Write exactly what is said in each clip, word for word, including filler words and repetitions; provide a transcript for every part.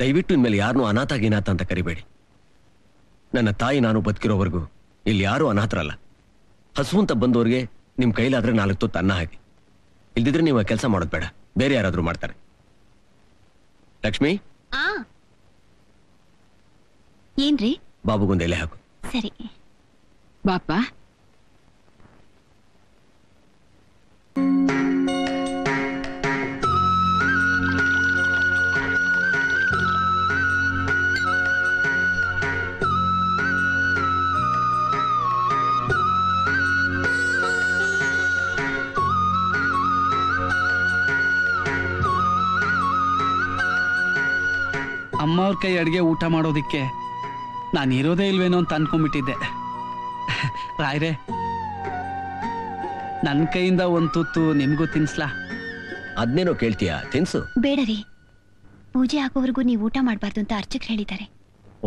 ದಯವಿಟ್ಟು ಇನ್ಮೇಲೆ ಯಾರನ್ನೂ ಅನಾಥ ಗೀನಾಥ ಅಂತ ಕರಿಬೇಡಿ. ನನ್ನ ತಾಯಿ ನಾನು ಬದುಕಿರೋವರೆಗೂ ಇಲ್ಲಿ ಯಾರೂ ಅನಾಥರಲ್ಲ. ಹಸು ಅಂತ ಬಂದವ್ರಿಗೆ ನಿಮ್ಮ ಕೈಲಾದ್ರೆ ನಾಲ್ಕು ತೊತ್ತು ಅನ್ನ ಹಾಕಿ, ಇಲ್ದಿದ್ರೆ ನೀವು ಕೆಲಸ ಮಾಡೋದು ಬೇಡ, ಬೇರೆ ಯಾರಾದ್ರೂ ಮಾಡ್ತಾರೆ. ಲಕ್ಷ್ಮಿ ಏನ್ರಿ, ಬಾಬುಗೊಂದು ಎಲೆ ಹಾಕು. ಸರಿ ಬಾಪ. ಅಮ್ಮ ಅವ್ರ ಕೈ ಅಡುಗೆ ಊಟ ಮಾಡೋದಿಕ್ಕೆ ನಾನು ಇರೋದೇ ಇಲ್ವೇನೋ ಅಂತ ಅನ್ಕೊಂಡ್ಬಿಟ್ಟಿದ್ದೆ. ರಾಯ್ರೆ, ನನ್ನ ಕೈಯಿಂದ ಒಂದು ತುತ್ತು ನಿಮಗೂ ತಿನ್ಸ್ಲಾ? ಅದನ್ನೇನೋ ಕೇಳ್ತೀಯಾ, ತಿನ್ಸು. ಬೇಡ ರೀ, ಪೂಜೆ ಹಾಕೋವರೆಗೂ ನೀವು ಊಟ ಮಾಡಬಾರ್ದು ಅಂತ ಅರ್ಚಕರು ಹೇಳಿದ್ದಾರೆ.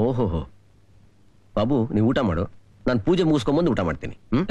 ಓಹೋ ಬಾಬು, ನೀವು ಊಟ ಮಾಡು, ನಾನು ಪೂಜೆ ಮುಗಿಸ್ಕೊಂಬಂದು ಊಟ ಮಾಡ್ತೀನಿ. ಹ್ಮ್,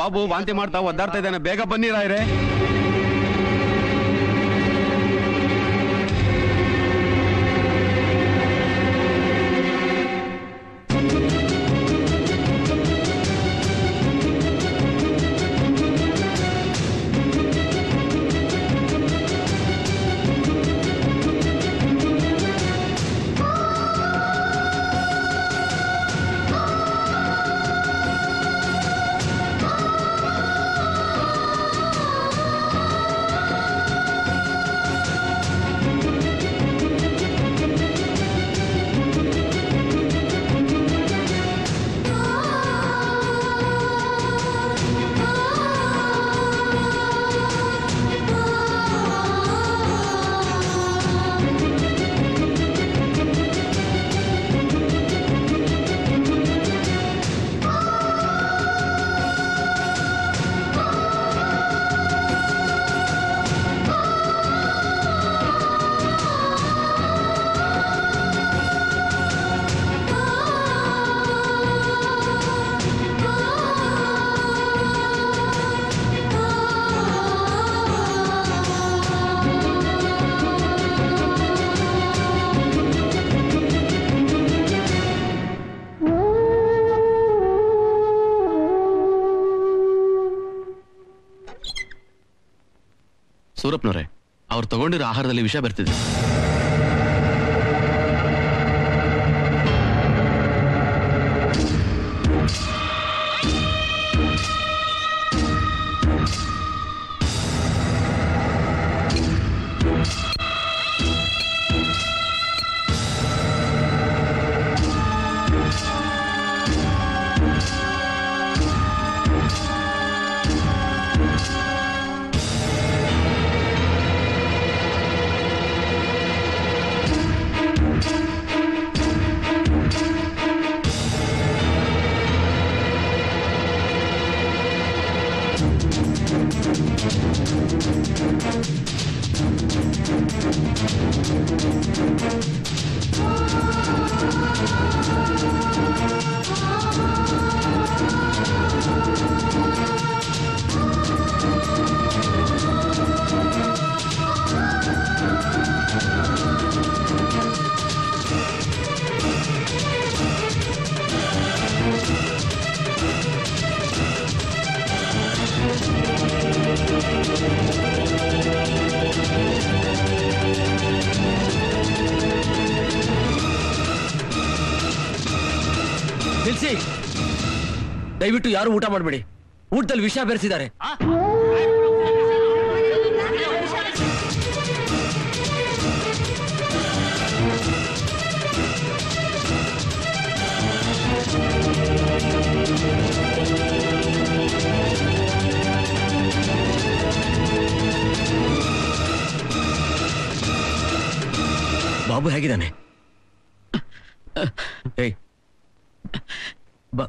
ಬಾಬು ವಾಂತಿ ಮಾಡ್ತಾ ಒದ್ದಾಡ್ತಾ ಇದ್ದಾನೆ, ಬೇಗ ಬನ್ನಿ ರಾಯ್ರೆ. ಸೂರಪ್ಪನವ್ರೆ, ಅವ್ರು ತಗೊಂಡಿರೋ ಆಹಾರದಲ್ಲಿ ವಿಷ ಬರ್ತಿದೆ. ನಿಲ್ಸಿ, ದಯವಿಟ್ಟು ಯಾರು ಊಟ ಮಾಡಬೇಡಿ. ಊಟದಲ್ಲಿ ವಿಷ ಬೆರೆಸಿದ್ದಾರೆ. ಬಾಬು ಹೇಗಿದ್ದಾನೆ? ಏಯ್ ಬಾ.